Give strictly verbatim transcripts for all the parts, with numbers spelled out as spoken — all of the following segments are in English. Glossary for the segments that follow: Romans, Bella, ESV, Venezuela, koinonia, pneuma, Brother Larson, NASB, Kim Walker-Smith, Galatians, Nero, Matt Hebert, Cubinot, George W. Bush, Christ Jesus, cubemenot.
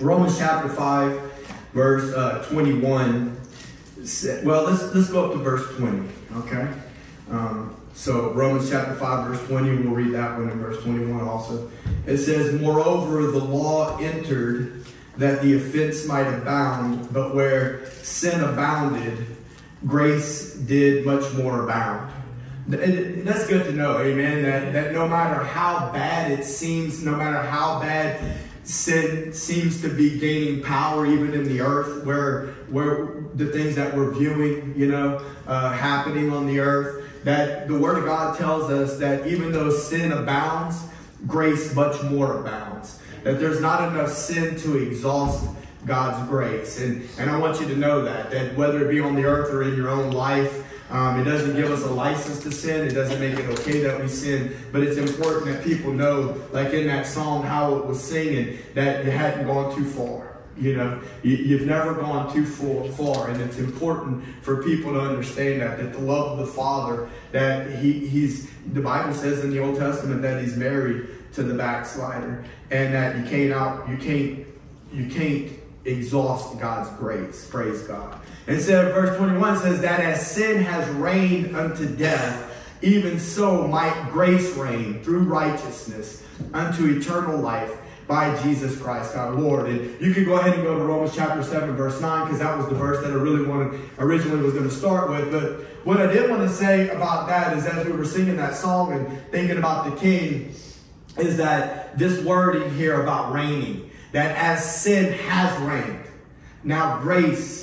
Romans chapter five, verse uh, twenty-one. Well, let's let's go up to verse twenty. Okay. Um, so Romans chapter five, verse twenty. We'll read that one in verse twenty-one also. It says, "Moreover, the law entered that the offense might abound, but where sin abounded, grace did much more abound." And that's good to know, amen, that, that no matter how bad it seems, no matter how bad sin seems to be gaining power even in the earth, where, where the things that we're viewing, you know, uh, happening on the earth, that the Word of God tells us that even though sin abounds, grace much more abounds. That there's not enough sin to exhaust God's grace. And, and I want you to know that, that whether it be on the earth or in your own life, Um, it doesn't give us a license to sin. It doesn't make it okay that we sin. But it's important that people know, like in that song, how it was singing, that it hadn't gone too far. You know, you, you've never gone too far. And it's important for people to understand that, that the love of the Father, that he, he's, the Bible says in the Old Testament that he's married to the backslider, and that you can't out, you can't, you can't exhaust God's grace. Praise God. And so verse twenty-one says that as sin has reigned unto death, even so might grace reign through righteousness unto eternal life by Jesus Christ our Lord. And you can go ahead and go to Romans chapter seven, verse nine, because that was the verse that I really wanted, originally was going to start with. But what I did want to say about that is, as we were singing that song and thinking about the King, is that this word in here about reigning, that as sin has reigned, now grace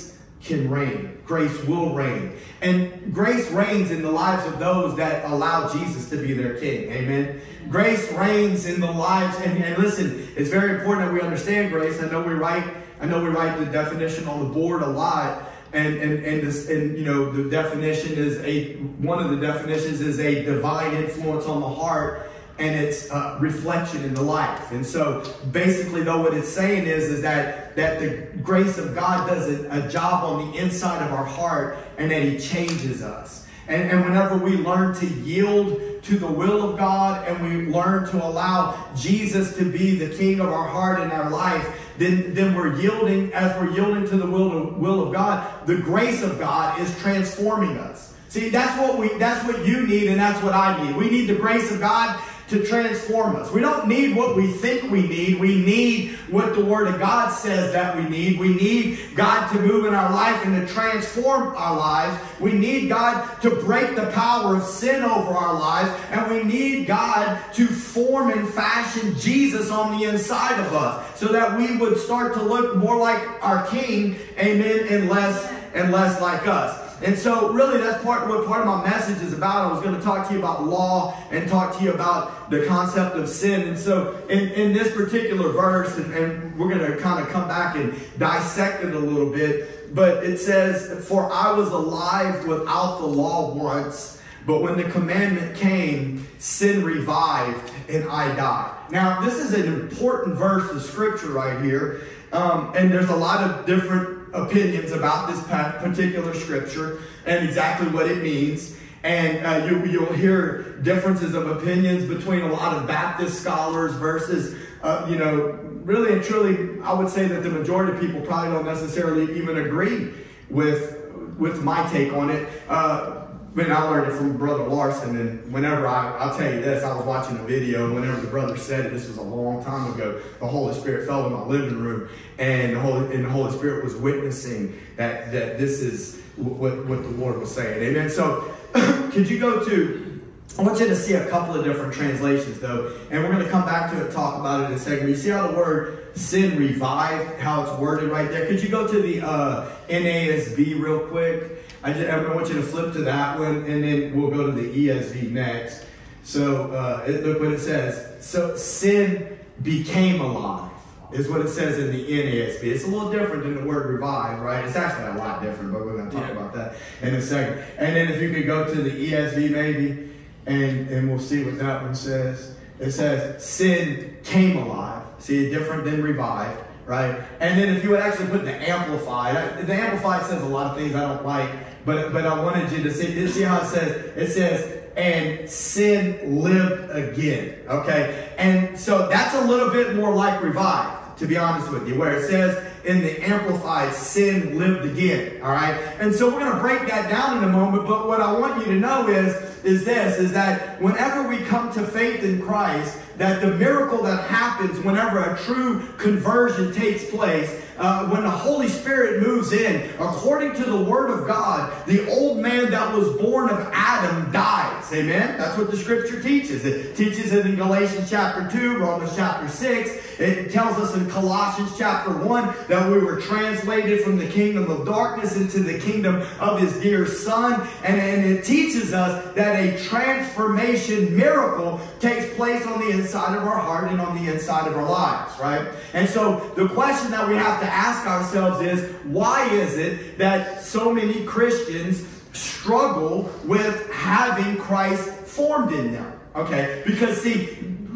can reign. Grace will reign. And grace reigns in the lives of those that allow Jesus to be their King. Amen. Grace reigns in the lives. And, and listen, it's very important that we understand grace. I know we write, I know we write the definition on the board a lot. And, and, and, this, and, you know, the definition is a, one of the definitions is a divine influence on the heart and its uh, reflection in the life. And so basically, though, what it's saying is, is that, that the grace of God does a, a job on the inside of our heart, and that he changes us. And, and whenever we learn to yield to the will of God, and we learn to allow Jesus to be the King of our heart and our life, then, then we're yielding, as we're yielding to the will, will of God, the grace of God is transforming us. See, that's what we, that's what you need, and that's what I need. We need the grace of God to transform us. We don't need what we think we need. We need what the Word of God says that we need. We need God to move in our life and to transform our lives. We need God to break the power of sin over our lives. And we need God to form and fashion Jesus on the inside of us, so that we would start to look more like our King, amen, and less, and less like us. And so really, that's part, what part of my message is about. I was going to talk to you about law and talk to you about the concept of sin. And so in, in this particular verse, and, and we're going to kind of come back and dissect it a little bit, but it says, "For I was alive without the law once, but when the commandment came, sin revived and I died." Now, this is an important verse of Scripture right here. Um, and there's a lot of different opinions about this particular scripture and exactly what it means. And uh, you, you'll hear differences of opinions between a lot of Baptist scholars versus, uh, you know, really and truly, I would say that the majority of people probably don't necessarily even agree with, with my take on it. Uh, when I learned it from Brother Larson, and whenever I, I'll tell you this, I was watching a video, and whenever the brother said it, this was a long time ago, the Holy Spirit fell in my living room, and the Holy, and the Holy Spirit was witnessing that, that this is what, what the Lord was saying. Amen. So could you go to, I want you to see a couple of different translations, though, and we're going to come back to it, talk about it in a second. You see how the word sin revived, how it's worded right there. Could you go to the uh, N A S B real quick? I, just, I want you to flip to that one, and then we'll go to the E S V next. So uh, it, look what it says. So sin became alive is what it says in the N A S B. It's a little different than the word revive, right? It's actually a lot different, but we're going to talk yeah. about that in a second. And then if you could go to the E S V maybe, and, and we'll see what that one says. It says sin came alive. See, different than revived, right? And then if you would actually put the Amplified, the Amplified says a lot of things I don't like, But, but I wanted you to see, see how it says, it says, "and sin lived again," okay? And so that's a little bit more like revived. to be honest with you, where it says in the Amplified, sin lived again, all right? And so we're going to break that down in a moment, but what I want you to know is, is this, is that whenever we come to faith in Christ, that the miracle that happens whenever a true conversion takes place, uh, when the Holy Spirit moves in, according to the Word of God, the old man that was born of Adam dies. Amen? That's what the Scripture teaches. It teaches it in Galatians chapter two, Romans chapter six. It tells us in Colossians chapter one that we were translated from the kingdom of darkness into the kingdom of His dear Son. And, and it teaches us that a transformation miracle takes place on the inside. Inside of our heart and on the inside of our lives, right? And so the question that we have to ask ourselves is, why is it that so many Christians struggle with having Christ formed in them? Okay, because see,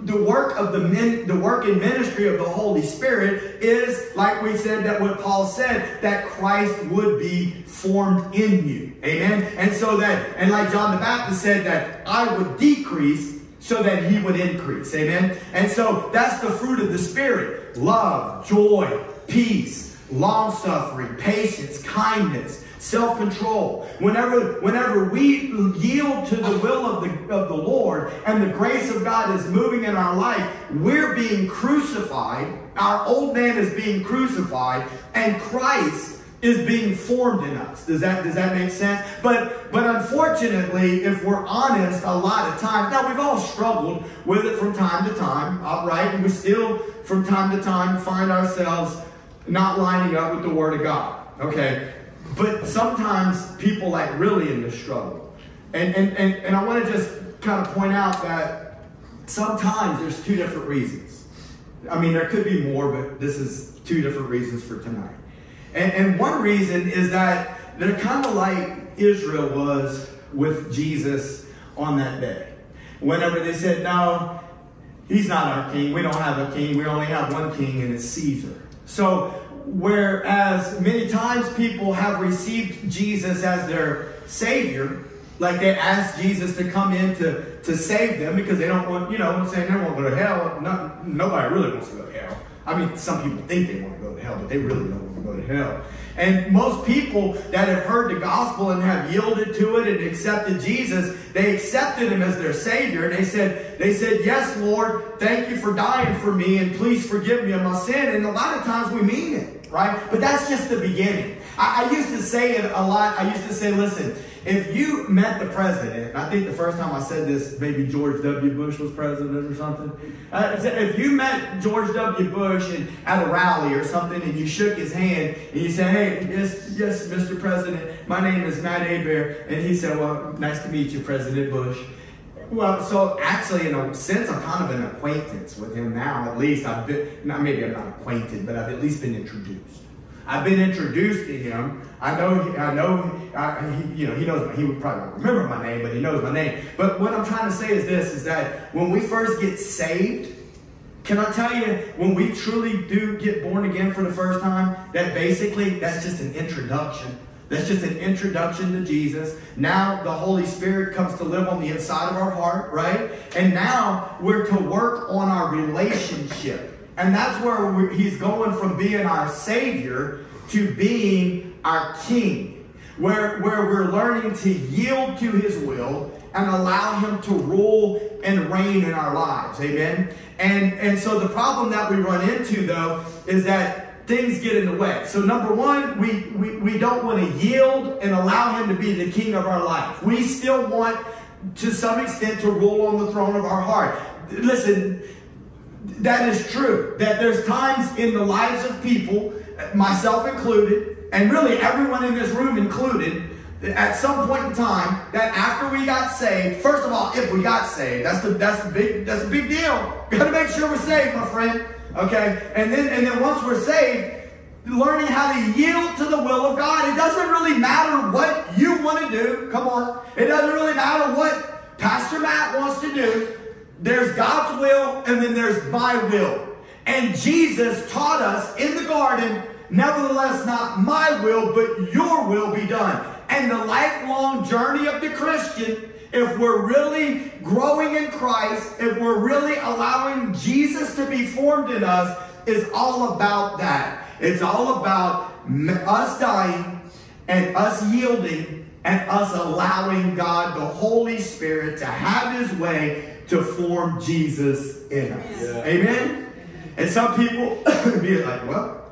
the work of the men, the work and ministry of the Holy Spirit is, like we said, that what Paul said, that Christ would be formed in you. Amen. And so that, and like John the Baptist said, that I would decrease so that He would increase. Amen? And so that's the fruit of the Spirit. Love, joy, peace, long-suffering, patience, kindness, self-control. Whenever, whenever we yield to the will of the, of the Lord and the grace of God is moving in our life, we're being crucified. Our old man is being crucified. And Christ is being formed in us. Does that, does that make sense? But, but unfortunately, if we're honest, a lot of times, now we've all struggled with it from time to time, all right? And we still, from time to time, find ourselves not lining up with the Word of God, okay? But sometimes people like really in this struggle. And, and, and, and I want to just kind of point out that sometimes there's two different reasons. I mean, there could be more, but this is two different reasons for tonight. And, and one reason is that they're kind of like Israel was with Jesus on that day. Whenever they said, no, He's not our king. We don't have a king. We only have one king, and it's Caesar. So whereas many times people have received Jesus as their Savior, like they asked Jesus to come in to, to save them because they don't want, you know what I'm saying, they don't want to go to hell. Not, nobody really wants to go to hell. I mean, some people think they want to go to hell, but they really don't want to go to hell. And most people that have heard the gospel and have yielded to it and accepted Jesus, they accepted Him as their Savior. And they said, they said, yes, Lord, thank You for dying for me, and please forgive me of my sin. And a lot of times we mean it, right? But that's just the beginning. I, I used to say it a lot. I used to say, listen, if you met the president, and I think the first time I said this, maybe George W. Bush was president or something. Uh, if you met George W. Bush and, at a rally or something, and you shook his hand, and you said, hey, yes, yes, Mister President, my name is Matt Hebert. And he said, well, nice to meet you, President Bush. Well, so actually, in a sense, I'm kind of an acquaintance with him now. At least I've been, not, maybe I'm not acquainted, but I've at least been introduced. I've been introduced to him. I know, he, I know, I, he, you know, he knows. He would probably not remember my name, but he knows my name. But what I'm trying to say is this: is that when we first get saved, can I tell you, when we truly do get born again for the first time, that basically that's just an introduction. That's just an introduction to Jesus. Now the Holy Spirit comes to live on the inside of our heart, right? And now we're to work on our relationship. And that's where we, He's going from being our Savior to being our King, where, where we're learning to yield to His will and allow Him to rule and reign in our lives. Amen? And, and so the problem that we run into, though, is that things get in the way. So number one, we, we, we don't want to yield and allow Him to be the King of our life. We still want, to some extent, to rule on the throne of our heart. Listen, that is true, that there's times in the lives of people, myself included, and really everyone in this room included, at some point in time, that after we got saved, first of all, if we got saved, that's the, that's the big, that's a big deal. Gotta make sure we're saved, my friend. Okay? And then, and then once we're saved, learning how to yield to the will of God. It doesn't really matter what you want to do. Come on. It doesn't really matter what Pastor Matt wants to do. There's God's will, and then there's my will. And Jesus taught us in the garden, nevertheless, not my will, but your will be done. And the lifelong journey of the Christian, if we're really growing in Christ, if we're really allowing Jesus to be formed in us, is all about that. It's all about us dying and us yielding and us allowing God, the Holy Spirit, to have his way to form Jesus in us. Yeah. Amen? And some people be like, well,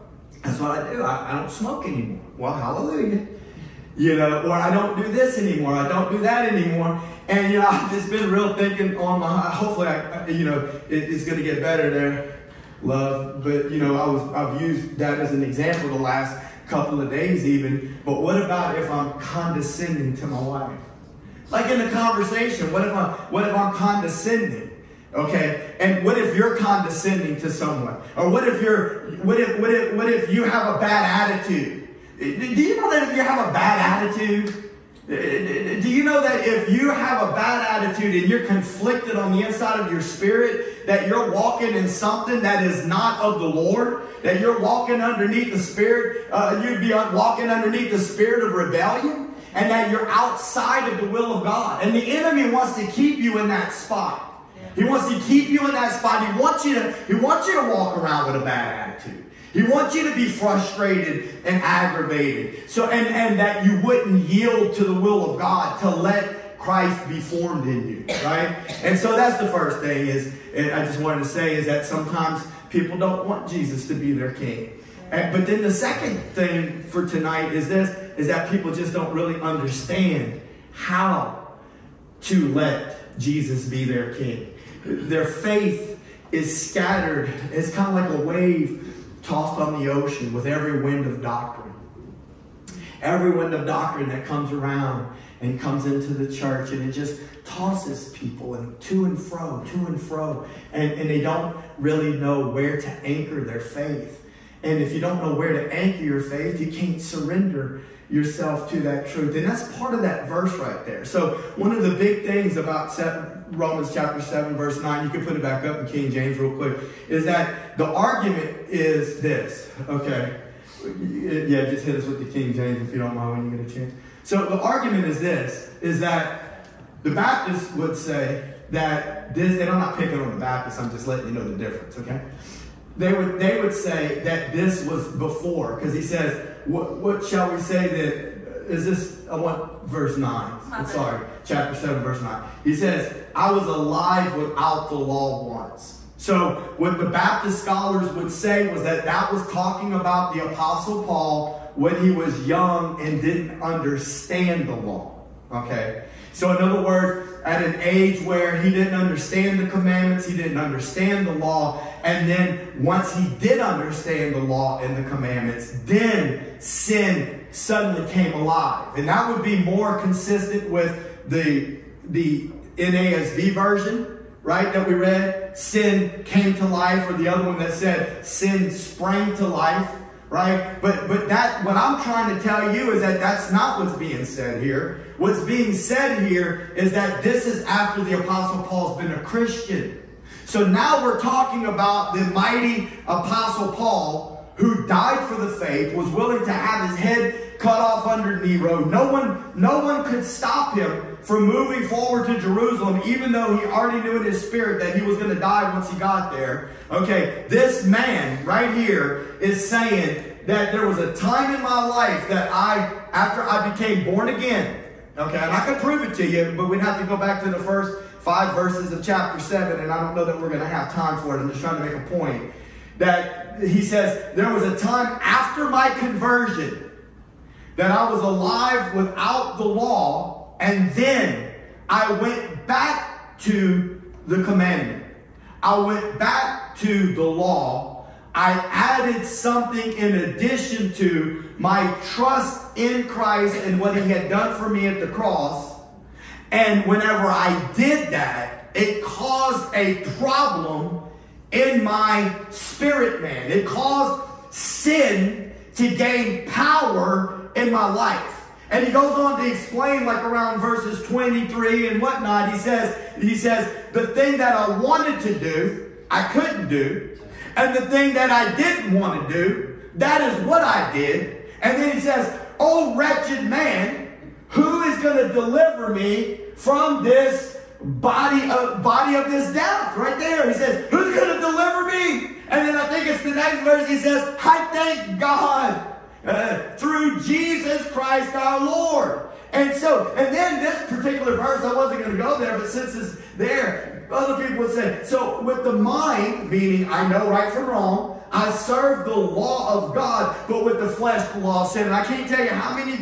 that's what I do. I, I don't smoke anymore. Well, hallelujah. You know, or I don't do this anymore. I don't do that anymore. And, you know, I've just been real thinking on my, hopefully, I, you know, it, it's going to get better there, love. But, you know, I was, I've used that as an example the last couple of days even. But what about if I'm condescending to my wife? Like in a conversation, what if I'm, what if I'm condescending? Okay, and what if you're condescending to someone? Or what if you're, what if, what if, what if you have a bad attitude? Do you know that if you have a bad attitude? Do you know that if you have a bad attitude and you're conflicted on the inside of your spirit, that you're walking in something that is not of the Lord? That you're walking underneath the spirit, uh, you'd be walking underneath the spirit of rebellion? And that you're outside of the will of God. And the enemy wants to keep you in that spot. He wants to keep you in that spot. He wants you to, he wants you to walk around with a bad attitude. He wants you to be frustrated and aggravated. So, and, and that you wouldn't yield to the will of God to let Christ be formed in you, right? And so that's the first thing is, and I just wanted to say, is that sometimes people don't want Jesus to be their king. And, but then the second thing for tonight is this, is that people just don't really understand how to let Jesus be their king. Their faith is scattered. It's kind of like a wave tossed on the ocean with every wind of doctrine. Every wind of doctrine that comes around and comes into the church, and it just tosses people and to and fro, to and fro. And, and they don't really know where to anchor their faith. And if you don't know where to anchor your faith, you can't surrender yourself to that truth. And that's part of that verse right there. So one of the big things about seven, Romans chapter seven, verse nine, you can put it back up in King James real quick, is that the argument is this. Okay. Yeah, just hit us with the King James if you don't mind when you get a chance. So the argument is this, is that the Baptists would say that this, and I'm not picking on the Baptists, I'm just letting you know the difference, okay? They would, they would say that this was before, because he says, What, what shall we say that, is this, I want verse nine, I'm sorry, chapter seven, verse nine. He says, I was alive without the law once. So what the Baptist scholars would say was that that was talking about the Apostle Paul when he was young and didn't understand the law, okay? So in other words, at an age where he didn't understand the commandments, he didn't understand the law, and then once he did understand the law and the commandments, then sin suddenly came alive. And that would be more consistent with the, the N A S B version, right, that we read. Sin came to life, or the other one that said sin sprang to life, right? But, but that, what I'm trying to tell you is that that's not what's being said here. What's being said here is that this is after the Apostle Paul's been a Christian. So now we're talking about the mighty Apostle Paul, who died for the faith, was willing to have his head cut off under Nero. No one, no one could stop him from moving forward to Jerusalem, even though he already knew in his spirit that he was going to die once he got there. Okay, this man right here is saying that there was a time in my life that I, after I became born again, okay, and I could prove it to you, but we'd have to go back to the first five verses of chapter seven, and I don't know that we're going to have time for it. I'm just trying to make a point. That he says, there was a time after my conversion that I was alive without the law, and then I went back to the commandment. I went back to the law. I added something in addition to my trust in Christ and what he had done for me at the cross. And whenever I did that, it caused a problem in my spirit, man. It caused sin to gain power in my life. And he goes on to explain, like around verses twenty-three and whatnot, he says, he says, the thing that I wanted to do, I couldn't do. And the thing that I didn't want to do, that is what I did. And then he says, oh, wretched man, who is going to deliver me from this body of, body of this death? Right there. He says, who's going to deliver me And then I think it's the next verse, he says, I thank God uh, through Jesus Christ our Lord. And so, and then this particular verse, I wasn't going to go there, but since it's there, other people would say, so with the mind, meaning I know right from wrong, I serve the law of God, but with the flesh, the law of sin. And I can't tell you how many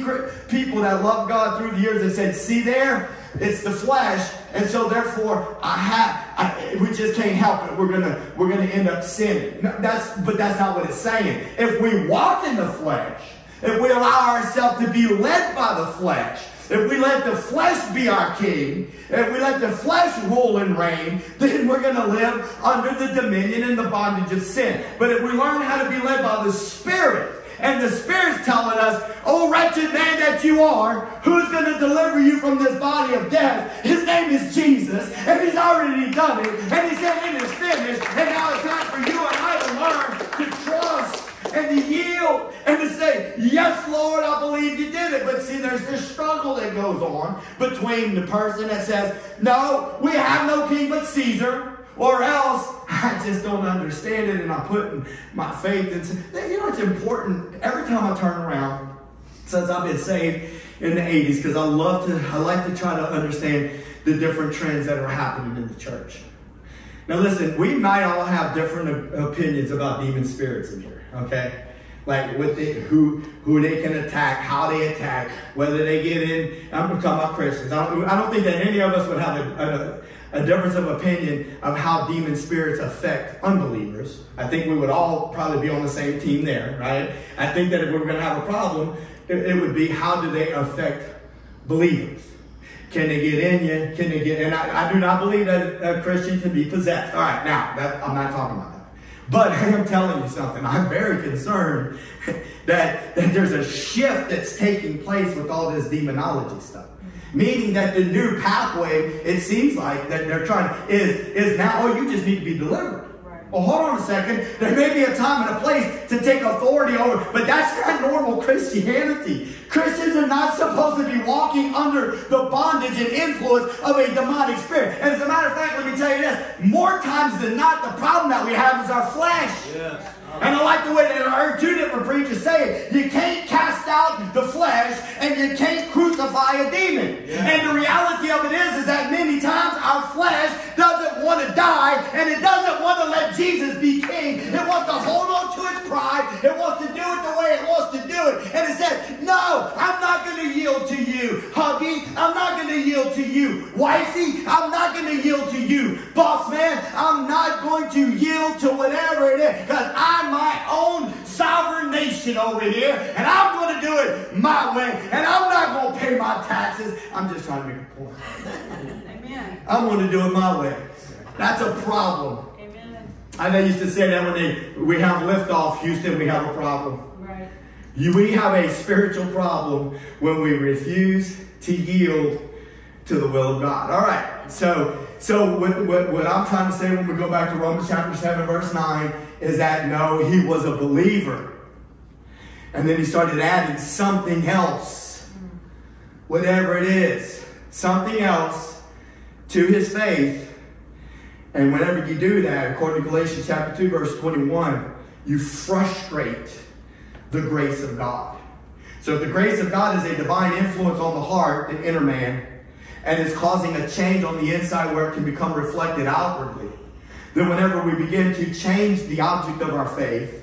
people that love God through the years that said, see there, it's the flesh, and so therefore I have, I, we just can't help it. We're gonna, we're gonna end up sinning. No, that's, but that's not what it's saying. If we walk in the flesh, if we allow ourselves to be led by the flesh, if we let the flesh be our king, if we let the flesh rule and reign, then we're going to live under the dominion and the bondage of sin. But if we learn how to be led by the Spirit, and the Spirit's telling us, oh wretched man that you are, who's going to deliver you from this body of death? His name is Jesus, and he's already done it, and he said it is finished, and now it's time for you and I to learn to trust and to yield and to say, yes, Lord, I believe you did it. But see, there's this struggle that goes on between the person that says, no, we have no king but Caesar, or else I just don't understand it and I'm putting my faith in. You know, it's important. Every time I turn around, since I've been saved in the eighties, because I love to, I like to try to understand the different trends that are happening in the church. Now listen, we might all have different opinions about demon spirits in here, okay? Like what they, who who they can attack, how they attack, whether they get in. I'm going to talk about Christians. I don't, I don't think that any of us would have a, a, a difference of opinion of how demon spirits affect unbelievers. I think we would all probably be on the same team there, right? I think that if we were going to have a problem, it, it would be how do they affect believers? Can they get in you? Can they get in? And I, I do not believe that a Christian can be possessed. All right, now, that, I'm not talking about that. But I am telling you something. I'm very concerned that, that there's a shift that's taking place with all this demonology stuff. Meaning that the new pathway, it seems like, that they're trying, is, is now, oh, you just need to be delivered. Well, hold on a second. There may be a time and a place to take authority over, but that's not normal Christianity. Christians are not supposed to be walking under the bondage and influence of a demonic spirit. And as a matter of fact, let me tell you this. More times than not, the problem that we have is our flesh. Yes. And I like the way that I heard two different preachers say it. You can't cast out the flesh and you can't crucify a demon. Yeah. And the reality of it is, is that many times our flesh doesn't want to die and it doesn't want to let Jesus be king. It wants to hold on to its pride. It wants to do it the way it wants to do it. And it says, no, I'm not going to yield to you. Hubby, I'm not going to yield to you. Wifey, I'm not going to yield to you. Boss man, I'm not going to yield to whatever it is because I my own sovereign nation over here, and I'm going to do it my way, and I'm not going to pay my taxes. I'm just trying to make a point. Amen. I'm going to do it my way. That's a problem. Amen. I know you used to say that when they we have liftoff, Houston, we have a problem. Right. You, we have a spiritual problem when we refuse to yield to the will of God. All right. So. So what, what, what I'm trying to say when we go back to Romans chapter seven, verse nine, is that no, he was a believer. And then he started adding something else, whatever it is, something else to his faith. And whenever you do that, according to Galatians chapter two, verse twenty-one, you frustrate the grace of God. So if the grace of God is a divine influence on the heart, the inner man, and it's causing a change on the inside where it can become reflected outwardly, then whenever we begin to change the object of our faith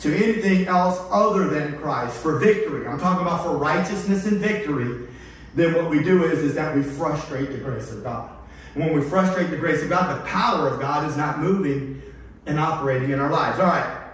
to anything else other than Christ for victory, I'm talking about for righteousness and victory, then what we do is, is that we frustrate the grace of God. And when we frustrate the grace of God, the power of God is not moving and operating in our lives. All right.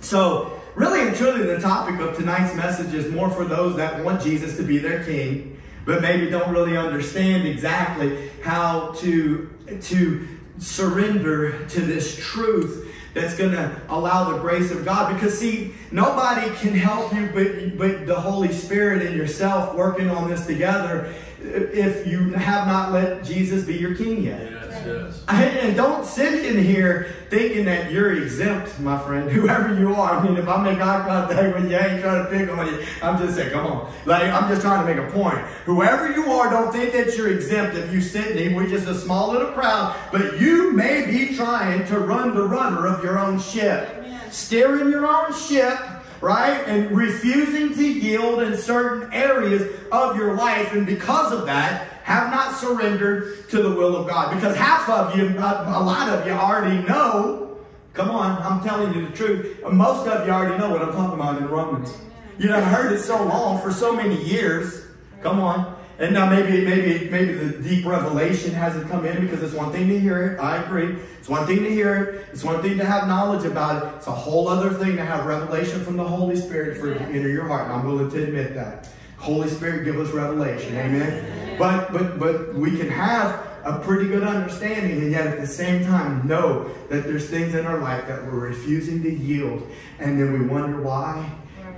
So really and truly the topic of tonight's message is more for those that want Jesus to be their king, but maybe don't really understand exactly how to, to surrender to this truth that's going to allow the grace of God. Because see, nobody can help you but, but the Holy Spirit and yourself working on this together if you have not let Jesus be your king yet. Yes. Yes. And don't sit in here thinking that you're exempt, my friend, whoever you are. I mean, if I'm in God God day when you ain't trying to pick on you, I'm just saying, come on. Like, I'm just trying to make a point. Whoever you are, don't think that you're exempt if you sit in. We're just a small little crowd, but you may be trying to run the runner of your own ship. Amen. Steering your own ship, right? And refusing to yield in certain areas of your life. And because of that, have not surrendered to the will of God. Because half of you, a lot of you already know. Come on, I'm telling you the truth. Most of you already know what I'm talking about in Romans. You know, I've heard it so long, for so many years. Come on. And now maybe maybe, maybe the deep revelation hasn't come in, because it's one thing to hear it. I agree. It's one thing to hear it. It's one thing to have knowledge about it. It's a whole other thing to have revelation from the Holy Spirit for it to enter your heart. And I'm willing to admit that. Holy Spirit, give us revelation. Amen. But, but, but we can have a pretty good understanding, and yet at the same time know that there's things in our life that we're refusing to yield. And then we wonder why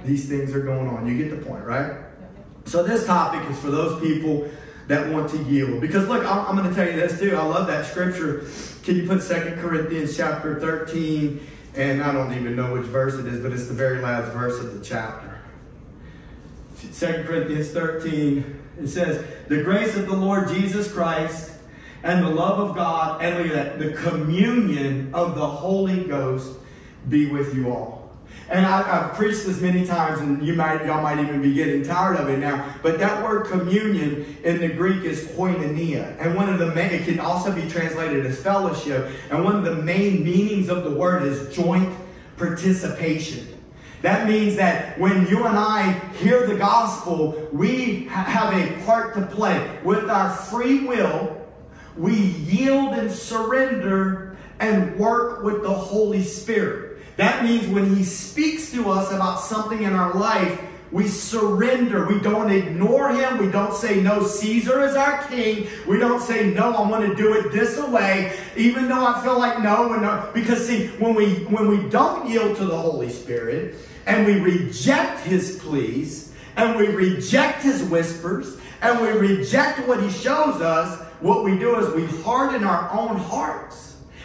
these things are going on. You get the point, right? So this topic is for those people that want to yield. Because look, I'm, I'm going to tell you this too. I love that scripture. Can you put Second Corinthians chapter thirteen? And I don't even know which verse it is, but it's the very last verse of the chapter. Second Corinthians thirteen, it says, the grace of the Lord Jesus Christ and the love of God, and look at that, the communion of the Holy Ghost be with you all. And I, I've preached this many times, and you might, y'all might even be getting tired of it now. But that word communion in the Greek is koinonia. And one of the main, it can also be translated as fellowship. And one of the main meanings of the word is joint participation. That means that when you and I hear the gospel, we have a part to play. With our free will, we yield and surrender and work with the Holy Spirit. That means when He speaks to us about something in our life, we surrender. We don't ignore Him. We don't say, no, Caesar is our king. We don't say, no, I want to do it this way, even though I feel like no. And no. Because, see, when we, when we don't yield to the Holy Spirit and we reject His pleas and we reject His whispers and we reject what He shows us, what we do is we harden our own hearts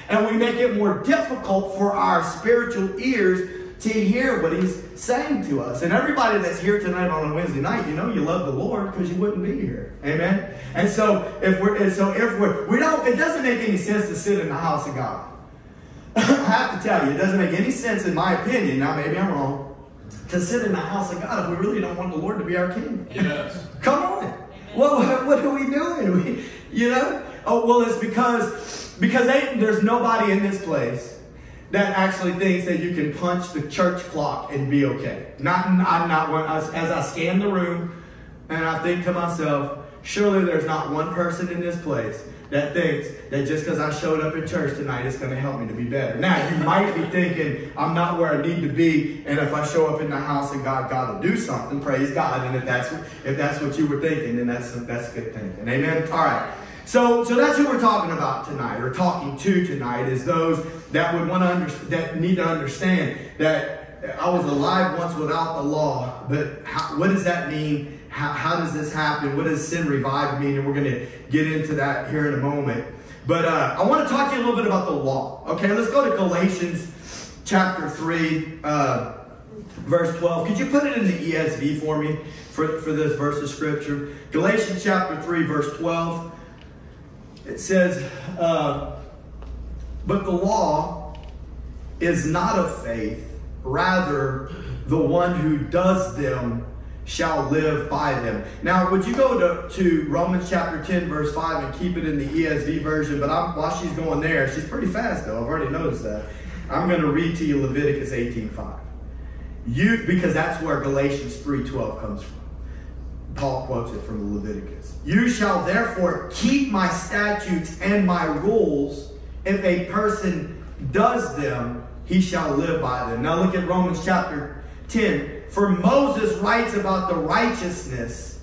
and we make it more difficult for our spiritual ears to hear what He's saying to us. And everybody that's here tonight on a Wednesday night, you know you love the Lord, because you wouldn't be here. Amen. And so if we're, and so if we're, we don't, it doesn't make any sense to sit in the house of God. I have to tell you, it doesn't make any sense, in my opinion, now maybe I'm wrong, to sit in the house of God if we really don't want the Lord to be our king. Yes. Come on. Well, what are we doing? We, you know? Oh, well, it's because, because they, there's nobody in this place that actually thinks that you can punch the church clock and be okay. Not, I'm not one. As, as I scan the room, and I think to myself, surely there's not one person in this place that thinks that just because I showed up at church tonight, it's going to help me to be better. Now, you might be thinking, I'm not where I need to be, and if I show up in the house of God, God will do something. Praise God. And if that's if that's what you were thinking, then that's that's good thinking. Amen. All right. So, so that's who we're talking about tonight, or talking to tonight, is those that would want to under, that need to understand that I was alive once without the law, but how, what does that mean? How, how does this happen? What does sin revived mean? And we're going to get into that here in a moment. But uh, I want to talk to you a little bit about the law. Okay, let's go to Galatians chapter three, uh, verse twelve. Could you put it in the E S V for me for, for this verse of scripture? Galatians chapter three, verse twelve. It says, uh, but the law is not of faith, rather the one who does them shall live by them. Now, would you go to, to Romans chapter ten, verse five, and keep it in the E S V version? But I'm, while she's going there, she's pretty fast, though. I've already noticed that. I'm going to read to you Leviticus eighteen five. You, because that's where Galatians three twelve comes from. Paul quotes it from Leviticus. You shall therefore keep my statutes and my rules. If a person does them, he shall live by them. Now look at Romans chapter ten. For Moses writes about the righteousness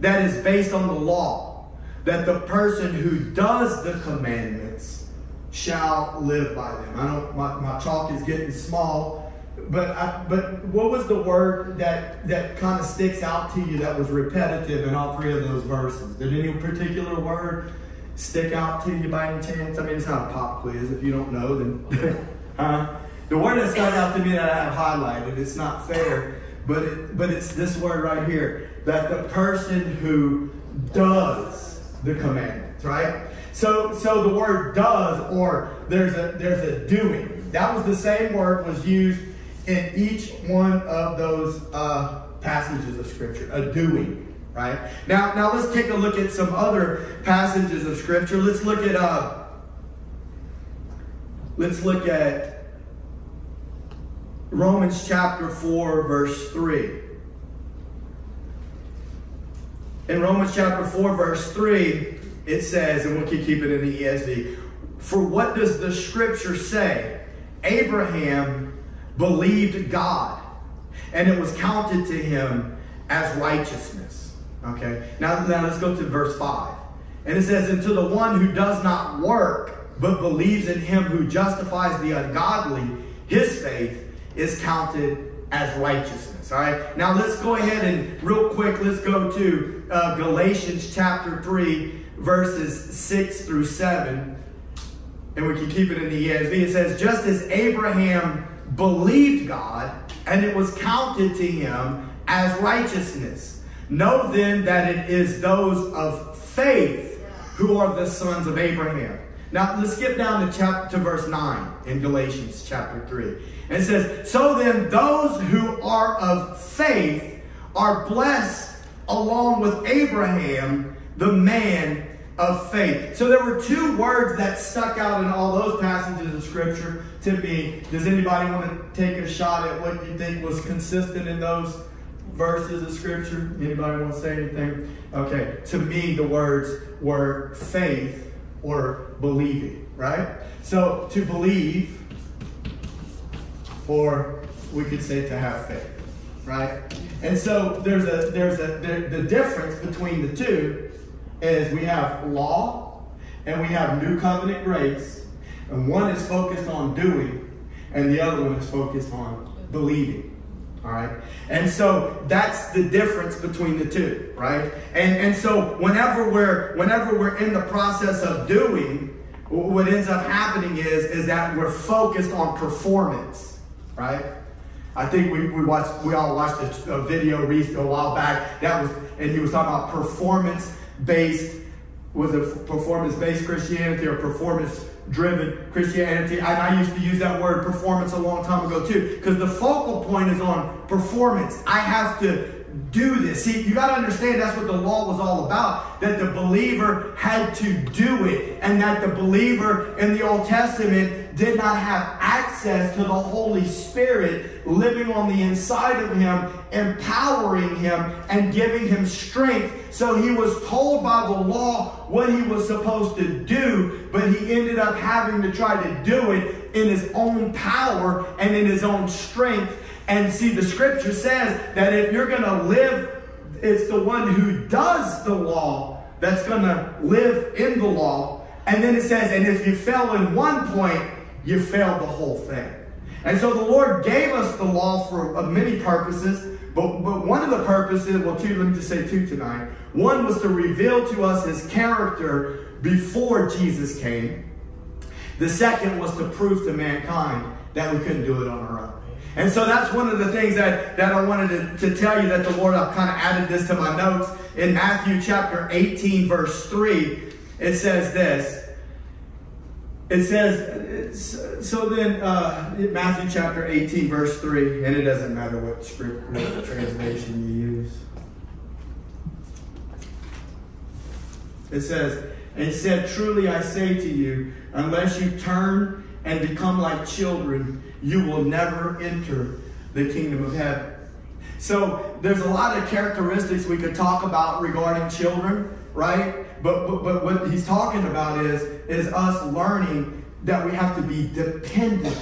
that is based on the law, that the person who does the commandments shall live by them. I know my, my chalk is getting small. But I, but what was the word that, that kind of sticks out to you that was repetitive in all three of those verses? Did any particular word stick out to you by any chance? I mean, it's not a pop quiz. If you don't know, then uh, the word that stuck out to me that I have highlighted, it's not fair, but it, but it's this word right here, that the person who does the commandments, right? So so the word does, or there's a there's a doing. That was the same word was used in each one of those uh, passages of Scripture, a doing. Right? Now, now let's take a look at some other passages of Scripture. Let's look at uh, let's look at Romans chapter four, verse three. In Romans chapter four, verse three, it says, and we'll keep it in the E S V, "For what does the Scripture say? Abraham believed God, and it was counted to him as righteousness." Okay, now, now let's go to verse five. And it says, "And to the one who does not work, but believes in him who justifies the ungodly, his faith is counted as righteousness." All right, now let's go ahead and real quick, let's go to uh, Galatians chapter three, verses six through seven. And we can keep it in the E S V. It says, "Just as Abraham believed God, and it was counted to him as righteousness. Know then that it is those of faith who are the sons of Abraham." Now, let's skip down to, chapter, to verse nine in Galatians chapter three. And it says, "So then those who are of faith are blessed along with Abraham, the man of faith." So there were two words that stuck out in all those passages of Scripture to me. Does anybody want to take a shot at what you think was consistent in those verses of Scripture? Anybody want to say anything? Okay, to me the words were faith or believing, right? So to believe, or we could say to have faith, right? And so there's a there's a there, the difference between the two is we have law and we have new covenant grace, and one is focused on doing and the other one is focused on believing. All right. And so that's the difference between the two, right? And and so whenever we're whenever we're in the process of doing, what ends up happening is is that we're focused on performance, right? I think we we watched we all watched a, a video recently a while back that was, and he was talking about performance based was it performance based Christianity or performance driven Christianity. And I used to use that word performance a long time ago too, because the focal point is on performance. I have to do this. See, you got to understand that's what the law was all about, that the believer had to do it, and that the believer in the Old Testament did not have access to the Holy Spirit living on the inside of him, empowering him and giving him strength. So he was told by the law what he was supposed to do, but he ended up having to try to do it in his own power and in his own strength. And see, the Scripture says that if you're going to live, it's the one who does the law that's going to live in the law. And then it says, and if you fail in one point, you failed the whole thing. And so the Lord gave us the law for uh, many purposes. But, but one of the purposes, well, two, let me just say two tonight. One was to reveal to us his character before Jesus came. The second was to prove to mankind that we couldn't do it on our own. And so that's one of the things that, that I wanted to, to tell you that the Lord, I've kind of added this to my notes. In Matthew chapter eighteen, verse three, it says this. It says, so then, uh, Matthew chapter eighteen, verse three, and it doesn't matter what script, what translation you use. It says, and said, "Truly I say to you, unless you turn and become like children, you will never enter the kingdom of heaven." So there's a lot of characteristics we could talk about regarding children, right? But, but, but what he's talking about is, is us learning that we have to be dependent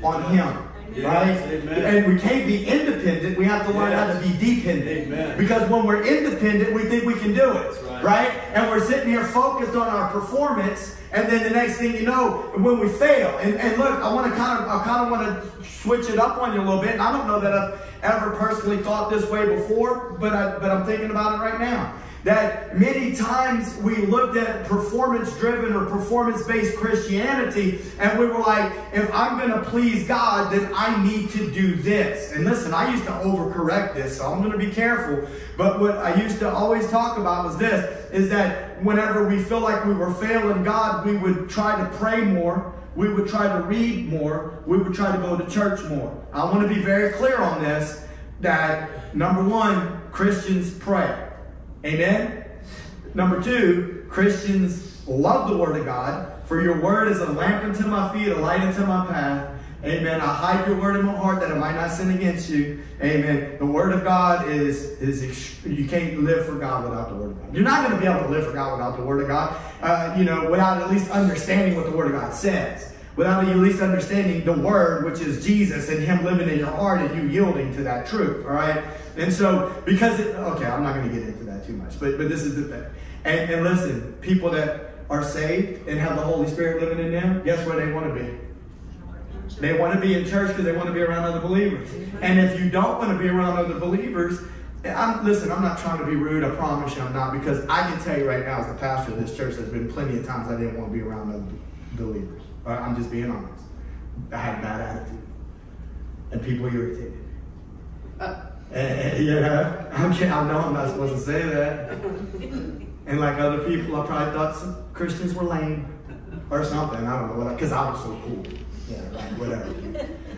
yeah. on him. Yes. Right? Amen. And we can't be independent. We have to learn yes. how to be dependent. Amen. Because when we're independent, we think we can do it. Right. right? And we're sitting here focused on our performance. And then the next thing you know, when we fail. And, and look, I want to kind of, I kind of want to switch it up on you a little bit. And I don't know that I've ever personally thought this way before, but, I, but I'm thinking about it right now. that many times we looked at performance-driven or performance-based Christianity, and we were like, if I'm going to please God, then I need to do this. And listen, I used to overcorrect this, so I'm going to be careful. But what I used to always talk about was this, is that whenever we feel like we were failing God, we would try to pray more. We would try to read more. We would try to go to church more. I want to be very clear on this, that number one, Christians pray. Amen? Number two, Christians love the Word of God. For your Word is a lamp unto my feet, a light unto my path. Amen. I hide your Word in my heart that I might not sin against you. Amen. The Word of God is, is you can't live for God without the Word of God. You're not going to be able to live for God without the Word of God, uh, you know, without at least understanding what the Word of God says. Without at least understanding the Word, which is Jesus, and Him living in your heart and you yielding to that truth, all right? And so, because, it, okay, I'm not going to get into that too much, but, but this is the thing. And, and listen, people that are saved and have the Holy Spirit living in them, guess where they want to be? They want to be in church because they want to be around other believers. And if you don't want to be around other believers, I'm, listen, I'm not trying to be rude. I promise you I'm not, because I can tell you right now as the pastor of this church, there's been plenty of times I didn't want to be around other believers. I'm just being honest. I had a bad attitude. And people irritated. Uh, and, you know, I'm kidding. I know I'm not supposed to say that. And like other people, I probably thought some Christians were lame or something. I don't know, because I was so cool. Yeah, right, whatever.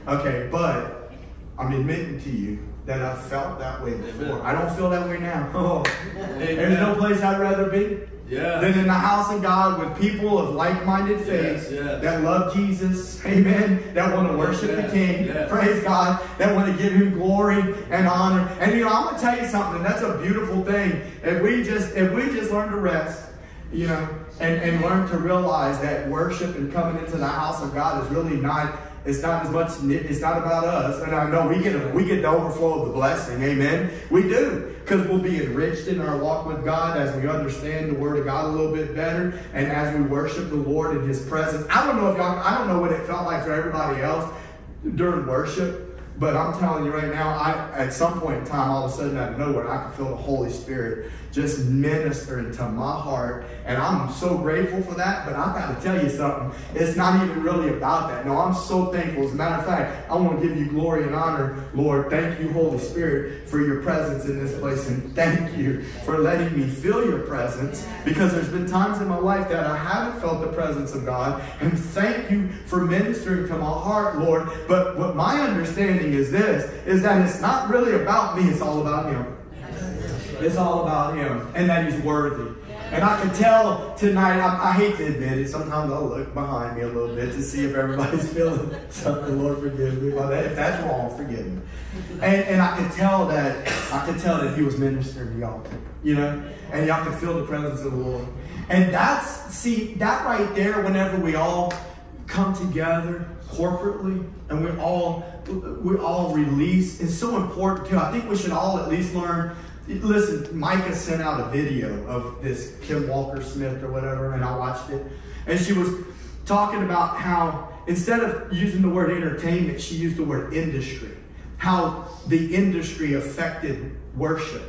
Okay, but I'm admitting to you that I felt that way before. I don't feel that way now. Oh. There's no place I'd rather be yeah. than in the house of God with people of like-minded faith yes, yes. that love Jesus, amen, that want to worship yes, the King, yes. praise God, that want to give Him glory and honor. And you know, I'm going to tell you something, and that's a beautiful thing. If we just, if we just learn to rest, you know, and, and learn to realize that worship and coming into the house of God is really not, it's not as much, it's not about us. And I know we get, a, we get the overflow of the blessing, amen? We do, because we'll be enriched in our walk with God as we understand the Word of God a little bit better and as we worship the Lord in His presence. I don't know if y'all, I don't know what it felt like for everybody else during worship, but I'm telling you right now, I at some point in time, all of a sudden out of nowhere, I could feel the Holy Spirit just ministering to my heart. And I'm so grateful for that, but I've got to tell you something. It's not even really about that. No, I'm so thankful. As a matter of fact, I want to give you glory and honor, Lord. Thank you, Holy Spirit, for your presence in this place. And thank you for letting me feel your presence, because there's been times in my life that I haven't felt the presence of God. And thank you for ministering to my heart, Lord. But what my understanding is this, is that it's not really about me, it's all about Him. It's all about Him, and that He's worthy. And I can tell tonight, I, I hate to admit it, sometimes I'll look behind me a little bit to see if everybody's feeling something. Lord forgive me, well, that, if that's wrong, forgive me. And, and I can tell that, I can tell that He was ministering to y'all, you know, and y'all can feel the presence of the Lord. And that's, see, that right there, whenever we all come together corporately, and we all we all release. It's so important too. I think we should all at least learn. Listen, Micah sent out a video of this Kim Walker-Smith or whatever, and I watched it. And she was talking about how instead of using the word entertainment, she used the word industry. How the industry affected worship.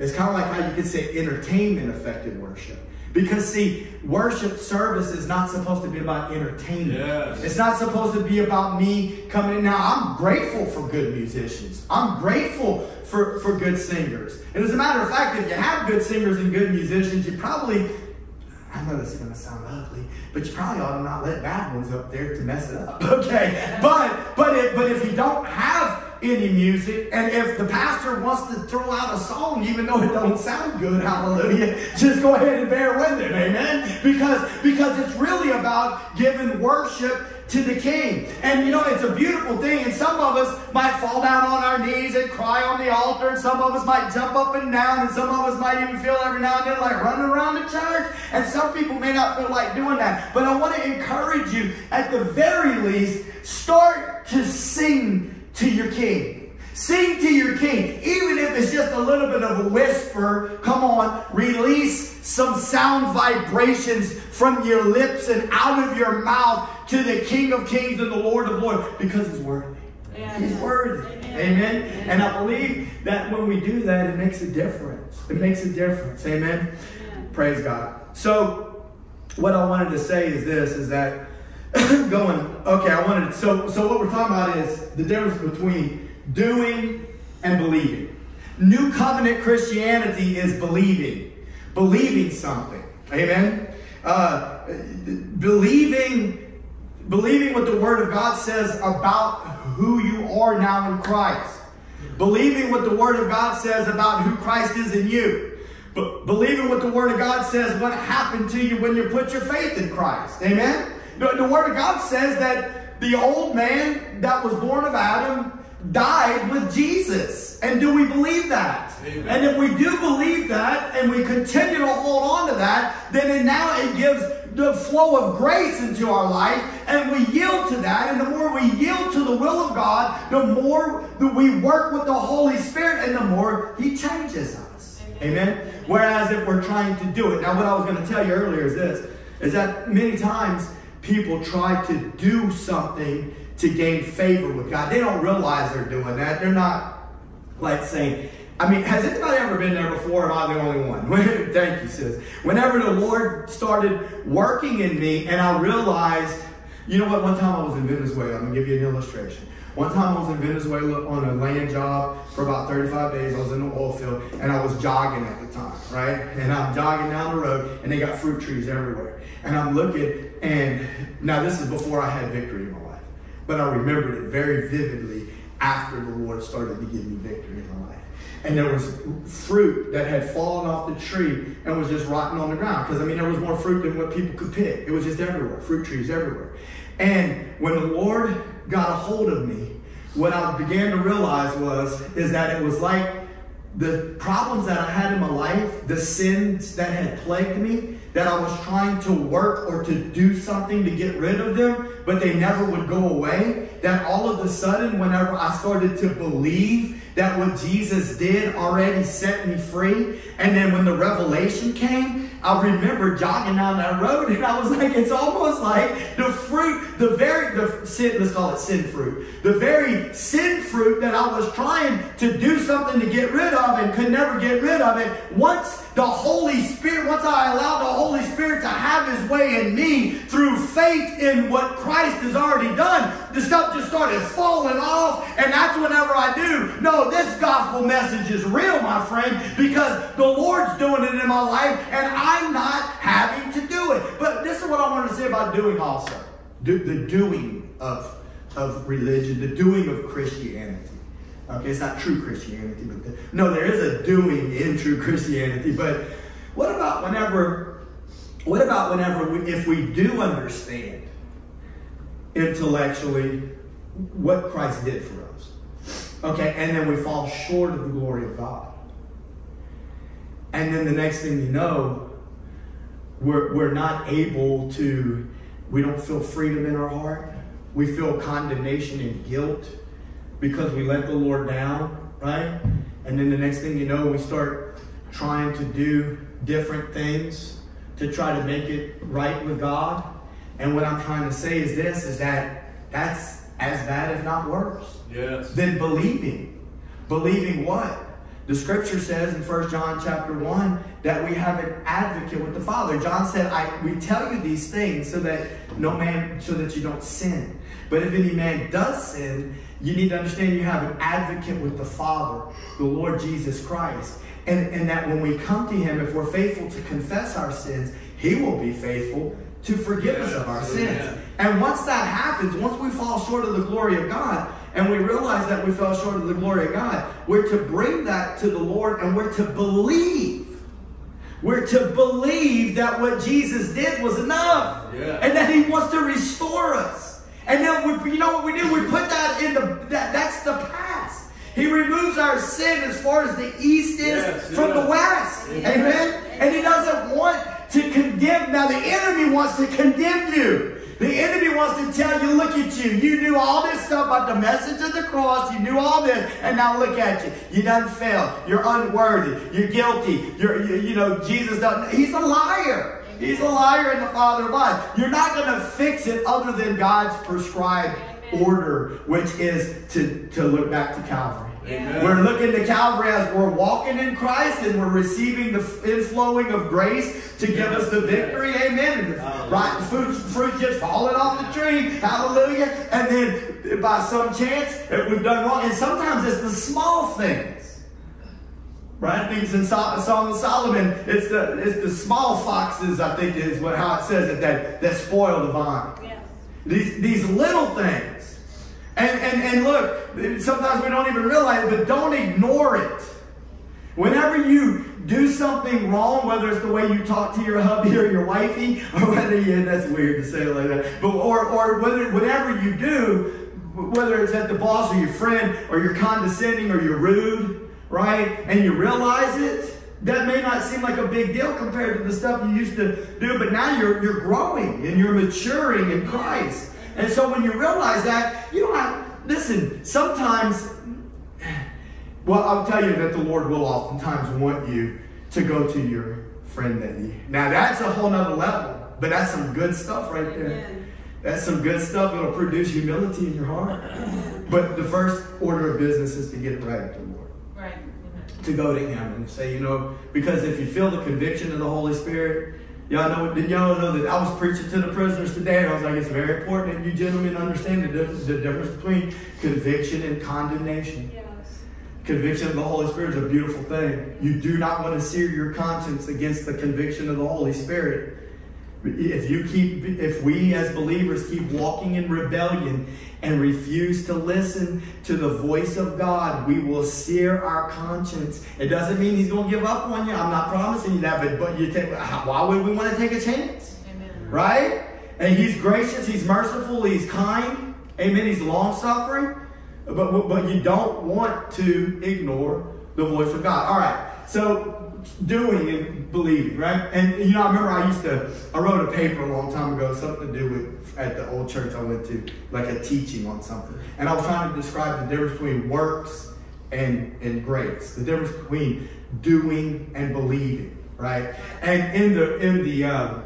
It's kind of like how you could say entertainment affected worship. Because, see, worship service is not supposed to be about entertainment. Yes. It's not supposed to be about me coming in. Now, I'm grateful for good musicians. I'm grateful for, for good singers. And as a matter of fact, if you have good singers and good musicians, you probably, I know this is going to sound ugly, but you probably ought to not let bad ones up there to mess it up. Okay, but, but, if, but if you don't have any music, and if the pastor wants to throw out a song even though it don't sound good, hallelujah, just go ahead and bear with him, amen, because because it's really about giving worship to the King. And you know, it's a beautiful thing, and some of us might fall down on our knees and cry on the altar, and some of us might jump up and down, and some of us might even feel every now and then like running around the church, and some people may not feel like doing that. But I want to encourage you, at the very least, start to sing to your King. Sing to your King. Even if it's just a little bit of a whisper, come on, release some sound vibrations from your lips and out of your mouth to the King of Kings and the Lord of Lords, because He's worthy. Yeah. He's worthy. Amen. Amen? And I believe that when we do that, it makes a difference. It makes a difference. Amen? Praise God. So what I wanted to say is this, is that going, okay, I wanted, so, so what we're talking about is the difference between doing and believing. New covenant Christianity is believing. Believing something. Amen? Uh, believing, believing what the Word of God says about who you are now in Christ. Believing what the Word of God says about who Christ is in you. But believing what the Word of God says what happened to you when you put your faith in Christ. Amen? The, the Word of God says that the old man that was born of Adam died with Jesus. And do we believe that? Amen. And if we do believe that and we continue to hold on to that, then it now it gives the flow of grace into our life, and we yield to that. And the more we yield to the will of God, the more that we work with the Holy Spirit, and the more He changes us. Amen. Amen? Whereas if we're trying to do it. Now what I was going to tell you earlier is this, is that many times people try to do something to gain favor with God. They don't realize they're doing that. They're not like saying, I mean, has anybody ever been there before? Am I the only one? Thank you, sis. Whenever the Lord started working in me and I realized, you know what? One time I was in Venezuela. I'm going to give you an illustration. One time I was in Venezuela on a land job for about thirty-five days. I was in the oil field and I was jogging at the time, right? And I'm jogging down the road and they got fruit trees everywhere. And I'm looking, and now this is before I had victory in my life. But I remembered it very vividly after the Lord started to give me victory in my life. And there was fruit that had fallen off the tree and was just rotting on the ground. Because, I mean, there was more fruit than what people could pick. It was just everywhere. Fruit trees everywhere. And when the Lord got a hold of me, what I began to realize was, is that it was like the problems that I had in my life, the sins that had plagued me, that I was trying to work or to do something to get rid of them, but they never would go away, that all of a sudden, whenever I started to believe that what Jesus did already set me free, and then when the revelation came, I remember jogging down that road, and I was like, it's almost like the fruit, the very, the sin, let's call it sin fruit, the very sin fruit that I was trying to do something to get rid of and could never get rid of it. Once the Holy Spirit, once I allowed the Holy Spirit to have His way in me through faith in what Christ has already done, the stuff just started falling off, and that's whenever I do. No, this gospel message is real, my friend, because the Lord's doing it in my life, and I I'm not having to do it. But this is what I want to say about doing also. Do, the doing of, of religion, the doing of Christianity. Okay, it's not true Christianity, but the, no, there is a doing in true Christianity. But what about whenever, what about whenever, we, if we do understand intellectually what Christ did for us, okay, and then we fall short of the glory of God. And then the next thing you know, We're, we're not able to, we don't feel freedom in our heart. We feel condemnation and guilt because we let the Lord down, right? And then the next thing you know, we start trying to do different things to try to make it right with God. And what I'm trying to say is this, is that that's as bad, if not worse. Yes. Than believing. Believing what? The scripture says in First John chapter one that we have an advocate with the Father. John said, I, we tell you these things so that no man, so that you don't sin. But if any man does sin, you need to understand you have an advocate with the Father, the Lord Jesus Christ. And, and that when we come to Him, if we're faithful to confess our sins, He will be faithful to forgive us of our sins. And once that happens, once we fall short of the glory of God, and we realize that we fell short of the glory of God, we're to bring that to the Lord, and we're to believe. We're to believe that what Jesus did was enough. Yeah. And that He wants to restore us. And then, we, you know what we do? We put that in the, that, that's the past. He removes our sin as far as the east is yes, from yeah. the west. Yeah. Amen? And He doesn't want to condemn. Now the enemy wants to condemn you. The enemy wants to tell you, look at you. You knew all this stuff about the message of the cross. You knew all this. And now look at you. You done failed. You're unworthy. You're guilty. You're, you, you know, Jesus doesn't. He's a liar. He's a liar and the father of lies. You're not going to fix it other than God's prescribed order, which is to, to look back to Calvary. Amen. We're looking to Calvary as we're walking in Christ and we're receiving the inflowing of grace to give us the victory. Amen. And the right fruit, fruit just falling off the tree. Hallelujah. And then by some chance we've done wrong. And sometimes it's the small things. Right? Things in Song of Solomon, it's the, it's the small foxes, I think is what, how it says it, that, that spoil the vine. Yes. These, these little things. And, and, and look, sometimes we don't even realize it, but don't ignore it. Whenever you do something wrong, whether it's the way you talk to your hubby or your wifey, or whether you, that's weird to say it like that, but, or, or whether, whatever you do, whether it's at the boss or your friend, or you're condescending or you're rude, right? And you realize it, that may not seem like a big deal compared to the stuff you used to do, but now you're, you're growing and you're maturing in Christ. And so when you realize that, you don't have, listen, sometimes, well, I'll tell you that the Lord will oftentimes want you to go to your friend that you. Now, that's a whole nother level, but that's some good stuff right there. Amen. That's some good stuff. It'll produce humility in your heart. But the first order of business is to get it right at the Lord. Right. Amen. To go to Him and say, you know, because if you feel the conviction of the Holy Spirit, y'all know, did y'all know that I was preaching to the prisoners today, and I was like, it's very important that you gentlemen understand the difference, the difference between conviction and condemnation. Yes. Conviction of the Holy Spirit is a beautiful thing. You do not want to sear your conscience against the conviction of the Holy Spirit. If you keep, if we as believers keep walking in rebellion and refuse to listen to the voice of God, we will sear our conscience. It doesn't mean He's going to give up on you. I'm not promising you that, but, but you take, why would we want to take a chance? Amen. Right? And He's gracious. He's merciful. He's kind. Amen. He's long-suffering. But, but you don't want to ignore the voice of God. All right. So, doing and believing, right? And you know, I remember I used to, I wrote a paper a long time ago, something to do with, at the old church I went to, like a teaching on something. And I was trying to describe the difference between works and, and grace. The difference between doing and believing, right? And in the, in the, uh,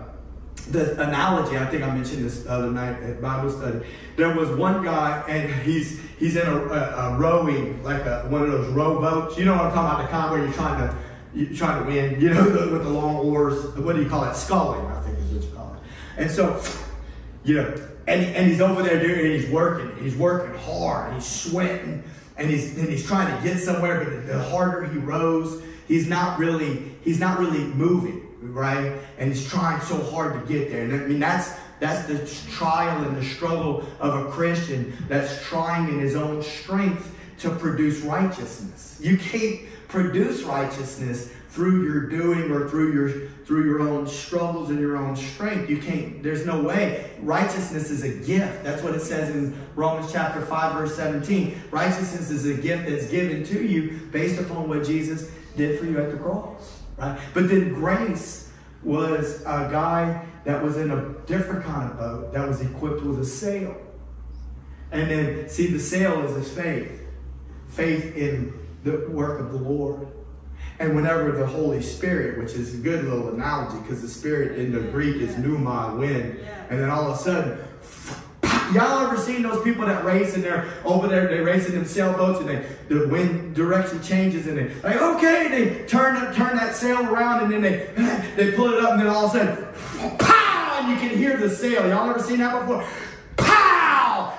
the analogy, I think I mentioned this the other night at Bible study, there was one guy and he's, he's in a, a, a rowing, like a, one of those rowboats. You know what I'm talking about, the kind where you're trying to, you try to win, you know, the, with the long oars. What do you call it? Sculling, I think is what you call it. And so, you know, and, and he's over there doing it. He's working. He's working hard. He's sweating. And he's, and he's trying to get somewhere. But the harder he rows, he's not really, he's not really moving, right? And he's trying so hard to get there. And I mean, that's, that's the trial and the struggle of a Christian that's trying in his own strength to produce righteousness. You can't produce righteousness through your doing or through your through your own struggles and your own strength. You can't, there's no way. Righteousness is a gift. That's what it says in Romans chapter five, verse seventeen. Righteousness is a gift that's given to you based upon what Jesus did for you at the cross. Right? But then grace was a guy that was in a different kind of boat that was equipped with a sail. And then, see, the sail is his faith. Faith in the work of the Lord. And whenever the Holy Spirit, which is a good little analogy because the Spirit in the Greek is pneuma, wind. And then all of a sudden, y'all ever seen those people that race and they're over there, they race in them sailboats and they, the wind direction changes and they like, okay, they turn up, turn that sail around and then they, they pull it up and then all of a sudden, pow, and you can hear the sail. Y'all ever seen that before?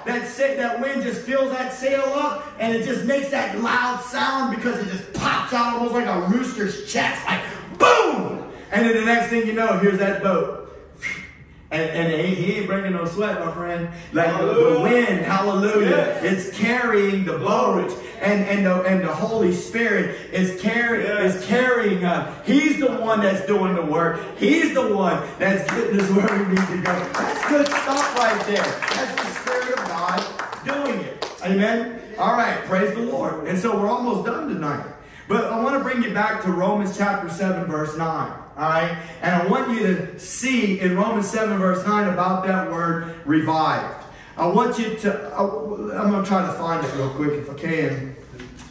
That, say, that wind just fills that sail up and it just makes that loud sound because it just pops out almost like a rooster's chest, like boom! And then the next thing you know, here's that boat. And, and he, he ain't bringing no sweat, my friend. Like the, the wind, hallelujah, yes. It's carrying the boat. And, and, the, and the Holy Spirit is, carry, yes. is carrying us. He's the one that's doing the work. He's the one that's getting us where we need to go. That's good stuff right there. That's the Spirit of God doing it. Amen? All right, praise the Lord. And so we're almost done tonight. But I want to bring you back to Romans chapter seven, verse nine. All right, and I want you to see in Romans seven verse nine about that word revived. I want you to, I, I'm going to try to find it real quick if I can.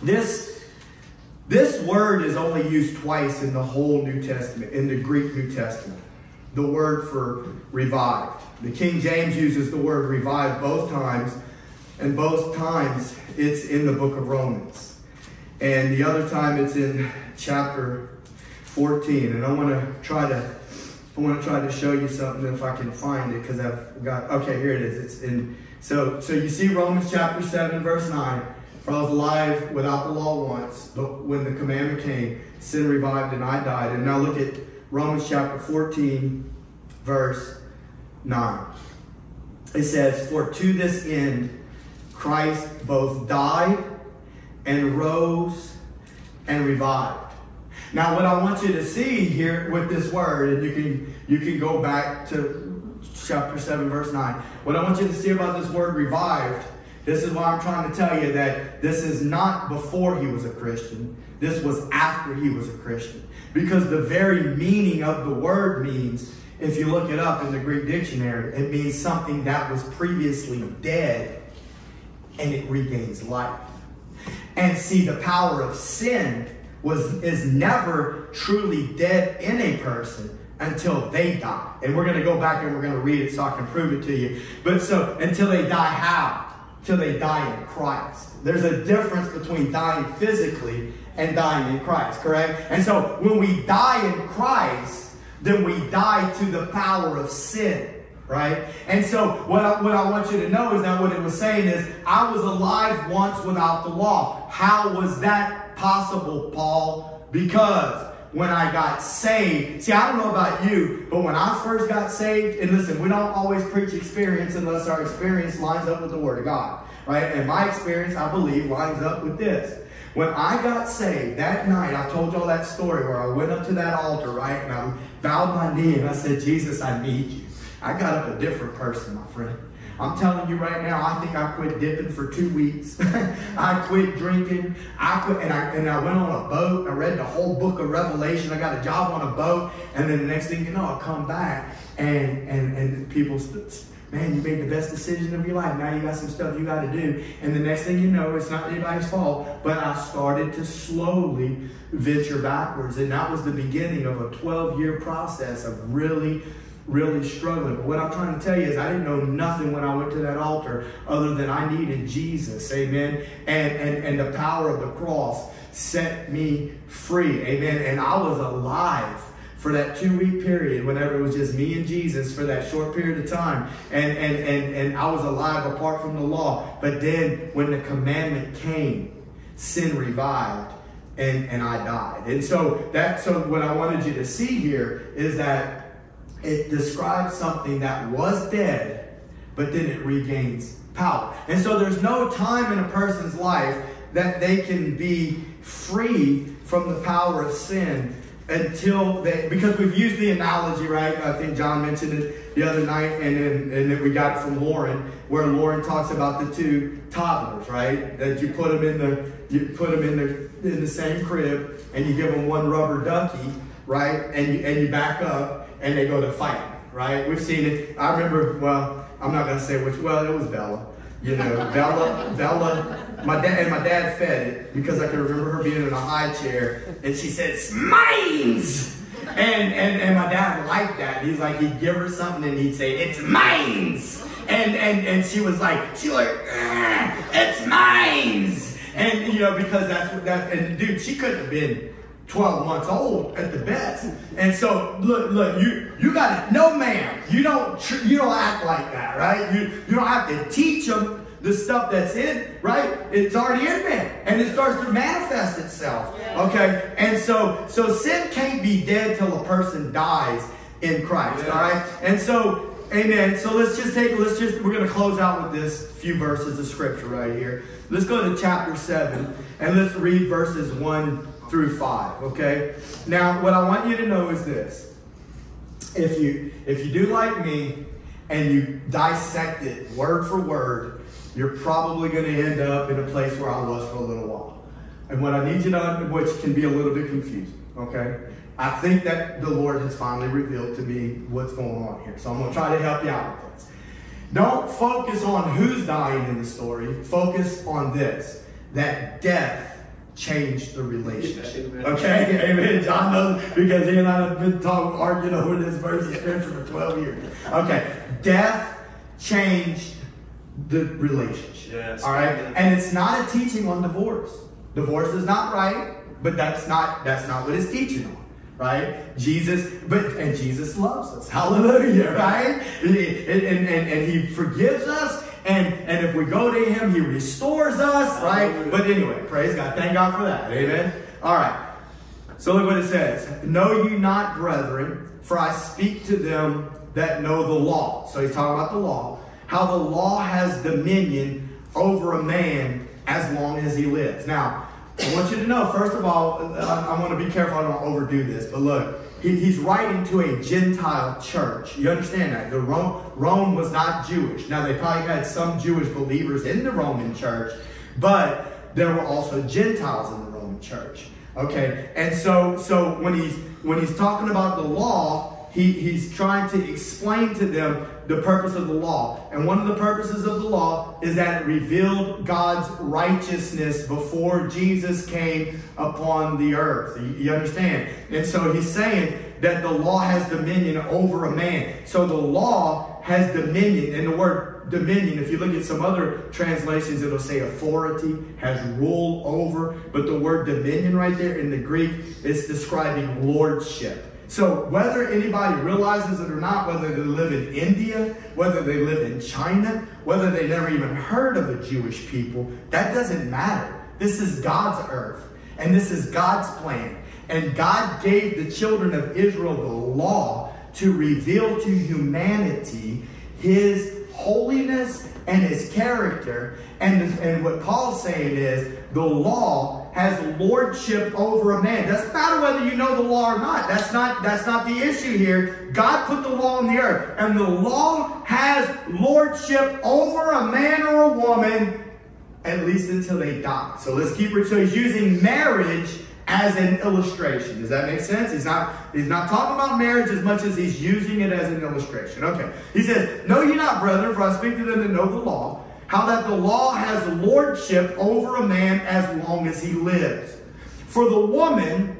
This, this word is only used twice in the whole New Testament, in the Greek New Testament. The word for revived. The King James uses the word revived both times. And both times it's in the book of Romans. And the other time it's in chapter fourteen. And I want to try to I want to try to show you something if I can find it, because I've got, okay, here it is. It's in so so you see Romans chapter seven, verse nine. For I was alive without the law once, but when the commandment came, sin revived and I died. And now look at Romans chapter fourteen, verse nine. It says, for to this end Christ both died and rose and revived. Now what I want you to see here with this word, and you can you can go back to chapter seven, verse nine. What I want you to see about this word revived, this is why I'm trying to tell you that this is not before he was a Christian. This was after he was a Christian. Because the very meaning of the word means, if you look it up in the Greek dictionary, it means something that was previously dead and it regains life. And see, the power of sin was is never truly dead in a person until they die. And we're going to go back and we're going to read it so I can prove it to you. But so, until they die how? Till they die in Christ. There's a difference between dying physically and dying in Christ, correct? And so when we die in Christ, then we die to the power of sin, right? And so what I, what I want you to know is that what it was saying is, I was alive once without the law. How was that possible, Paul? Because when I got saved, see, I don't know about you, but when I first got saved, and listen, we don't always preach experience unless our experience lines up with the Word of God, right? And my experience, I believe, lines up with this. When I got saved that night, I told y'all that story where I went up to that altar, right? And I bowed my knee and I said, Jesus, I need you. I got up a different person, my friend. I'm telling you right now, I think I quit dipping for two weeks. I quit drinking. I quit, and I, and I went on a boat. I read the whole book of Revelation. I got a job on a boat. And then the next thing you know, I come back. And, and, and people, man, you made the best decision of your life. Now you got some stuff you got to do. And the next thing you know, it's not anybody's fault. But I started to slowly venture backwards. And that was the beginning of a twelve-year process of really really struggling. But what I'm trying to tell you is I didn't know nothing when I went to that altar other than I needed Jesus. Amen. And, and, and the power of the cross set me free. Amen. And I was alive for that two-week period, whenever it was just me and Jesus for that short period of time. And, and, and, and I was alive apart from the law. But then when the commandment came, sin revived and, and I died. And so that's so what I wanted you to see here is that it describes something that was dead, but then it regains power. And so there's no time in a person's life that they can be free from the power of sin until they, because we've used the analogy, right? I think John mentioned it the other night, and then, and then we got it from Lauren, where Lauren talks about the two toddlers, right? That you put them in the, you put them in the, in the same crib, and you give them one rubber ducky, right? And you, and you back up, and they go to fight, right? We've seen it. I remember, well, I'm not going to say which, well, it was Bella. You know, Bella, Bella, my dad, and my dad fed it because I can remember her being in a high chair, and she said, "Mines!" And, and, and my dad liked that. He's like, he'd give her something, and he'd say, "It's mines!" And, and, and she was like, she was like, "It's mines!" And, you know, because that's what that, and dude, she couldn't have been twelve months old at the best. And so look, look, you you got it. No, ma'am, you don't tr you don't act like that, right? You you don't have to teach them the stuff that's in, right? It's already in there, and it starts to manifest itself. Yeah. Okay, and so so sin can't be dead till a person dies in Christ. Yeah. All right, and so amen. So let's just take let's just we're gonna close out with this few verses of scripture right here. Let's go to chapter seven and let's read verses one through five, okay? Now, what I want you to know is this. If you, if you do like me and you dissect it word for word, you're probably going to end up in a place where I was for a little while. And what I need you to understand, which can be a little bit confusing, okay? I think that the Lord has finally revealed to me what's going on here. So I'm going to try to help you out with this. Don't focus on who's dying in the story. Focus on this, that death change the relationship. Okay? Amen. John knows because he and I have been talking, arguing over this verse of scripture for twelve years. Okay. Death changed the relationship. Yes. All right, and it's not a teaching on divorce. Divorce is not right, but that's not that's not what it's teaching on. Right? Jesus, but and Jesus loves us. Hallelujah, right? And, and, and, and he forgives us, and, and if we go to him, he restores us, right? Hallelujah. But anyway, praise God. Thank God for that. Amen. All right. So look what it says. Know you not, brethren, for I speak to them that know the law. So he's talking about the law. How the law has dominion over a man as long as he lives. Now, I want you to know, first of all, I want to be careful I don't overdo this, but look, he, he's writing to a Gentile church. You understand that? The Rome, Rome was not Jewish. Now, they probably had some Jewish believers in the Roman church, but there were also Gentiles in the Roman church. Okay, and so so when he's, when he's talking about the law, he, he's trying to explain to them the purpose of the law. And one of the purposes of the law is that it revealed God's righteousness before Jesus came upon the earth. You, you understand? And so he's saying that the law has dominion over a man. So the law has dominion. And the word dominion, if you look at some other translations, it'll say authority, has rule over. But the word dominion right there in the Greek is describing lordship. So whether anybody realizes it or not, whether they live in India, whether they live in China, whether they never even heard of the Jewish people, that doesn't matter. This is God's earth, and this is God's plan. And God gave the children of Israel the law to reveal to humanity his holiness and his character. And, and what Paul's saying is the law has lordship over a man. Doesn't matter whether you know the law or not. That's not, that's not the issue here. God put the law on the earth. And the law has lordship over a man or a woman, at least until they die. So let's keep it. So he's using marriage as an illustration. Does that make sense? He's not, he's not talking about marriage as much as he's using it as an illustration. Okay. He says, know ye not, brethren, for I speak to them that know the law, how that the law has lordship over a man as long as he lives. For the woman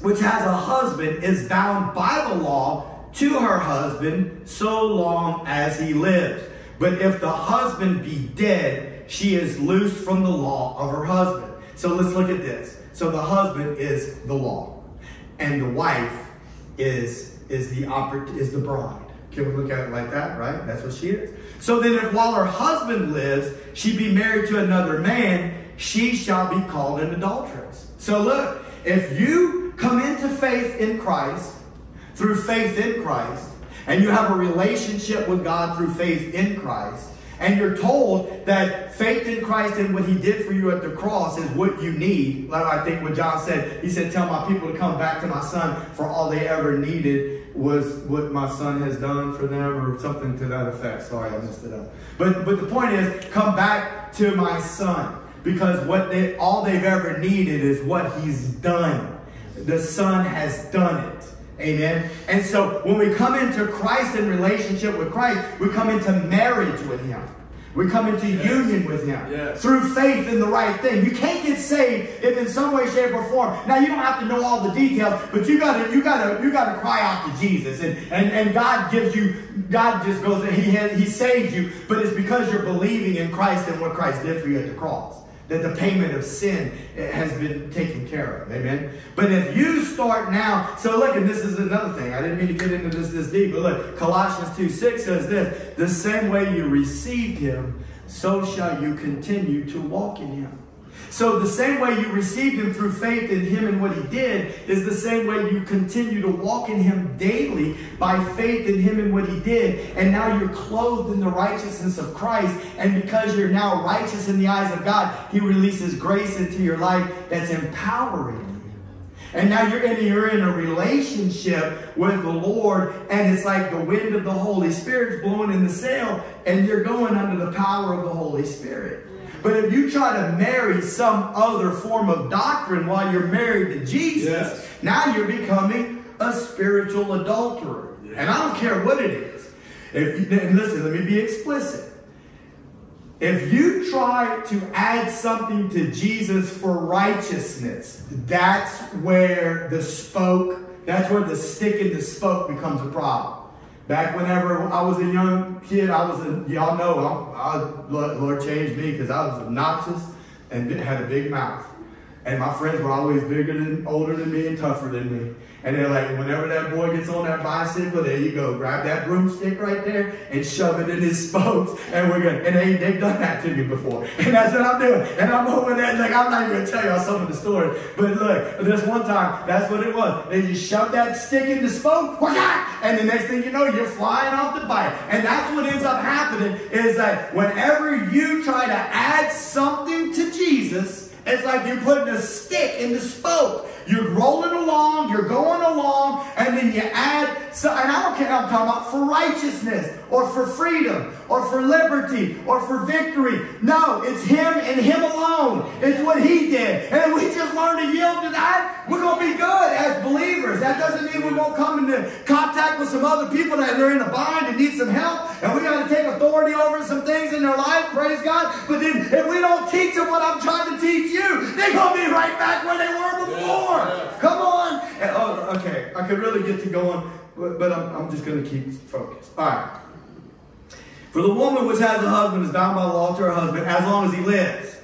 which has a husband is bound by the law to her husband so long as he lives. But if the husband be dead, she is loosed from the law of her husband. So let's look at this. So the husband is the law, and the wife is, is, the, is the bride. Can we look at it like that, right? That's what she is. So then if while her husband lives, she be married to another man, she shall be called an adulteress. So look, if you come into faith in Christ, through faith in Christ, and you have a relationship with God through faith in Christ, and you're told that faith in Christ and what he did for you at the cross is what you need. Like I think what John said, he said, tell my people to come back to my son, for all they ever needed was what my son has done for them, or something to that effect. Sorry, I messed it up. But but the point is, come back to my son, because what they all they've ever needed is what he's done. The son has done it. Amen. And so when we come into Christ in relationship with Christ, we come into marriage with him. We come into yes. union with him yes. through faith in the right thing. You can't get saved if in some way, shape, or form. Now, you don't have to know all the details, but you gotta, you gotta, you gotta cry out to Jesus, and and and God gives you. God just goes and he has, he saves you, but it's because you're believing in Christ and what Christ did for you at the cross, that the payment of sin has been taken care of. Amen. But if you start now, so look, and this is another thing. I didn't mean to get into this this deep, but look, Colossians two six says this, the same way you received him, so shall you continue to walk in him. So the same way you received him through faith in him and what he did is the same way you continue to walk in him daily by faith in him and what he did. And now you're clothed in the righteousness of Christ. And because you're now righteous in the eyes of God, he releases grace into your life that's empowering you. And now you're in, you're in a relationship with the Lord, and it's like the wind of the Holy Spirit's blowing in the sail, and you're going under the power of the Holy Spirit. But if you try to marry some other form of doctrine while you're married to Jesus, yes. now you're becoming a spiritual adulterer. Yes. And I don't care what it is. If you, and listen, let me be explicit. If you try to add something to Jesus for righteousness, that's where the spoke, that's where the stick and the spoke becomes a problem. Back whenever I was a young kid, I was a, y'all know, I, Lord changed me because I was obnoxious and had a big mouth. And my friends were always bigger than, older than me and tougher than me. And they're like, whenever that boy gets on that bicycle, there you go, grab that broomstick right there and shove it in his spokes. And we're gonna, and they, they've done that to me before. And that's what I'm doing. And I'm over there, like, I'm not even gonna tell y'all some of the stories. But look, this one time, that's what it was. They just shoved that stick in the spoke, and the next thing you know, you're flying off the bike. And that's what ends up happening is that whenever you try to add something to Jesus, it's like you're putting a stick in the spoke. You're rolling along, you're going along, and then you add, so, and I don't care how I'm talking about, for righteousness, or for freedom, or for liberty, or for victory. No, it's Him and Him alone. It's what He did. And if we just learn to yield to that, we're going to be good as believers. That doesn't mean we won't come into contact with some other people that are in a bind and need some help, and we got to take authority over some things in their life, praise God. But then if we don't teach them what I'm trying to teach you, they're going to be right back where they were before. Come on. And, oh, okay, I could really get to going, but, but I'm, I'm just going to keep focused. All right. For the woman which has a husband is bound by law to her husband as long as he lives.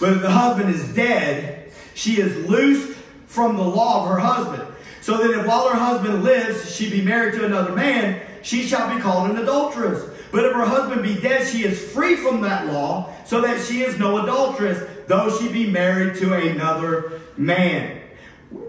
But if the husband is dead, she is loosed from the law of her husband. So that if while her husband lives, she be married to another man, she shall be called an adulteress. But if her husband be dead, she is free from that law, so that she is no adulteress, though she be married to another man.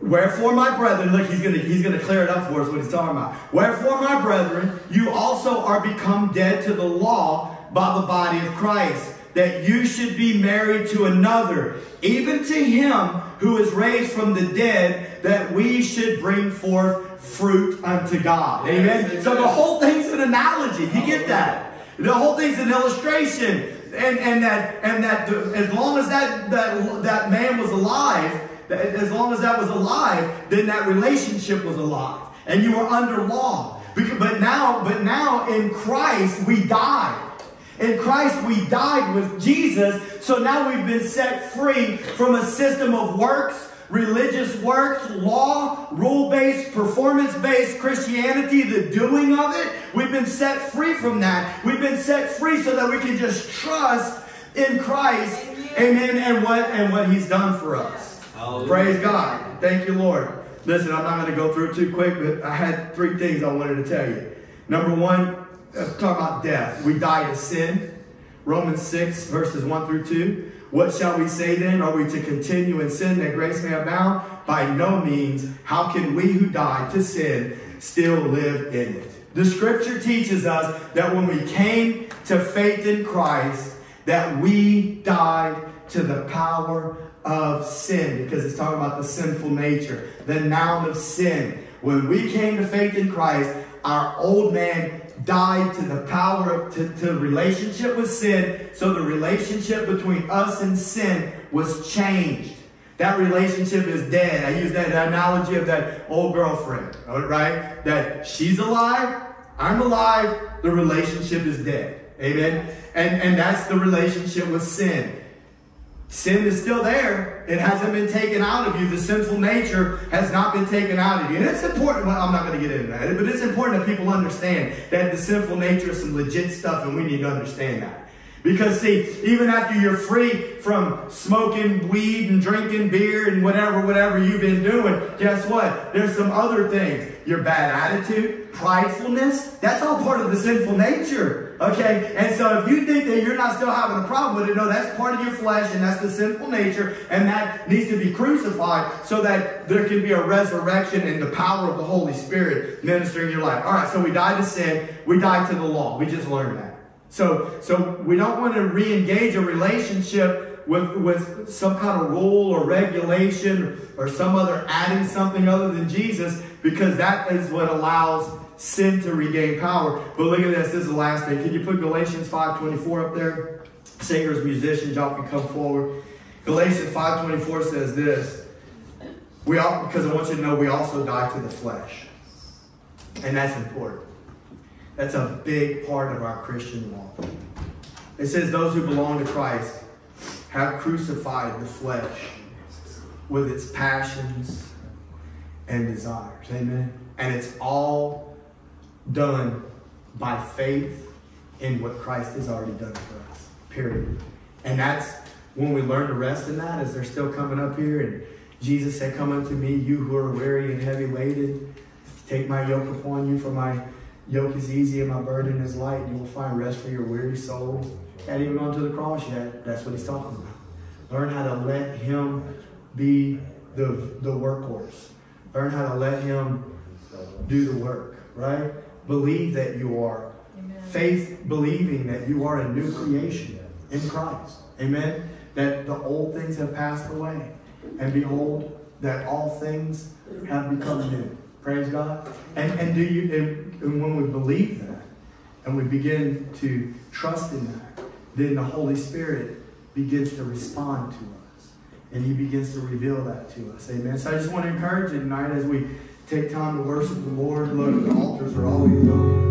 Wherefore, my brethren, look, he's gonna he's gonna clear it up for us what he's talking about. Wherefore, my brethren, you also are become dead to the law by the body of Christ, that you should be married to another, even to Him who is raised from the dead, that we should bring forth fruit unto God. Amen. Amen. So the whole thing's an analogy. You get that? The whole thing's an illustration, and and that and that as long as that that that man was alive. As long as that was alive, then that relationship was alive. And you were under law. But now, but now in Christ, we died. In Christ, we died with Jesus. So now we've been set free from a system of works, religious works, law, rule-based, performance-based Christianity, the doing of it. We've been set free from that. We've been set free so that we can just trust in Christ. Amen. And what, and what He's done for us. Hallelujah. Praise God. Thank you, Lord. Listen, I'm not going to go through it too quick, but I had three things I wanted to tell you. Number one, talk about death. We die to sin. Romans six, verses one through two. What shall we say then? Are we to continue in sin that grace may abound? By no means. How can we who died to sin still live in it? The scripture teaches us that when we came to faith in Christ, that we died to the power of of sin, because it's talking about the sinful nature, the noun of sin. When we came to faith in Christ, our old man died to the power of to, to relationship with sin, so the relationship between us and sin was changed. That relationship is dead. I use that analogy of that old girlfriend, right? That she's alive, I'm alive, the relationship is dead. Amen? And, and that's the relationship with sin. Sin is still there. It hasn't been taken out of you. The sinful nature has not been taken out of you. And it's important. Well, I'm not going to get into that. But it's important that people understand that the sinful nature is some legit stuff, and we need to understand that. Because, see, even after you're free from smoking weed and drinking beer and whatever, whatever you've been doing, guess what? There's some other things. Your bad attitude, pridefulness, that's all part of the sinful nature, okay? And so if you think that you're not still having a problem with it, no, that's part of your flesh, and that's the sinful nature, and that needs to be crucified so that there can be a resurrection and the power of the Holy Spirit ministering your life. All right, so we died to sin. We died to the law. We just learned that. So, so we don't want to re-engage a relationship with, with some kind of rule or regulation or some other adding something other than Jesus, because that is what allows sin to regain power. But look at this. This is the last thing. Can you put Galatians five twenty-four up there? Singers, musicians, y'all can come forward. Galatians five twenty-four says this. We all, because I want you to know we also die to the flesh. And that's important. That's a big part of our Christian walk. It says those who belong to Christ have crucified the flesh with its passions and desires. Amen. And it's all done by faith in what Christ has already done for us, period. And that's when we learn to rest in that, as they're still coming up here. And Jesus said, come unto me, you who are weary and heavy laden, take my yoke upon you, for my yoke is easy and my burden is light, and you will find rest for your weary soul. Not even gone to the cross yet, that's what he's talking about. Learn how to let him be the, the workhorse. Learn how to let him do the work, right? Believe that you are. Amen. Faith believing that you are a new creation in Christ. Amen? That the old things have passed away. And behold, that all things have become new. Praise God. And, and, do you, and, and when we believe that, and we begin to trust in that, then the Holy Spirit begins to respond to us. And he begins to reveal that to us. Amen. So I just want to encourage you tonight as we take time to worship the Lord. Look, the altars are always open.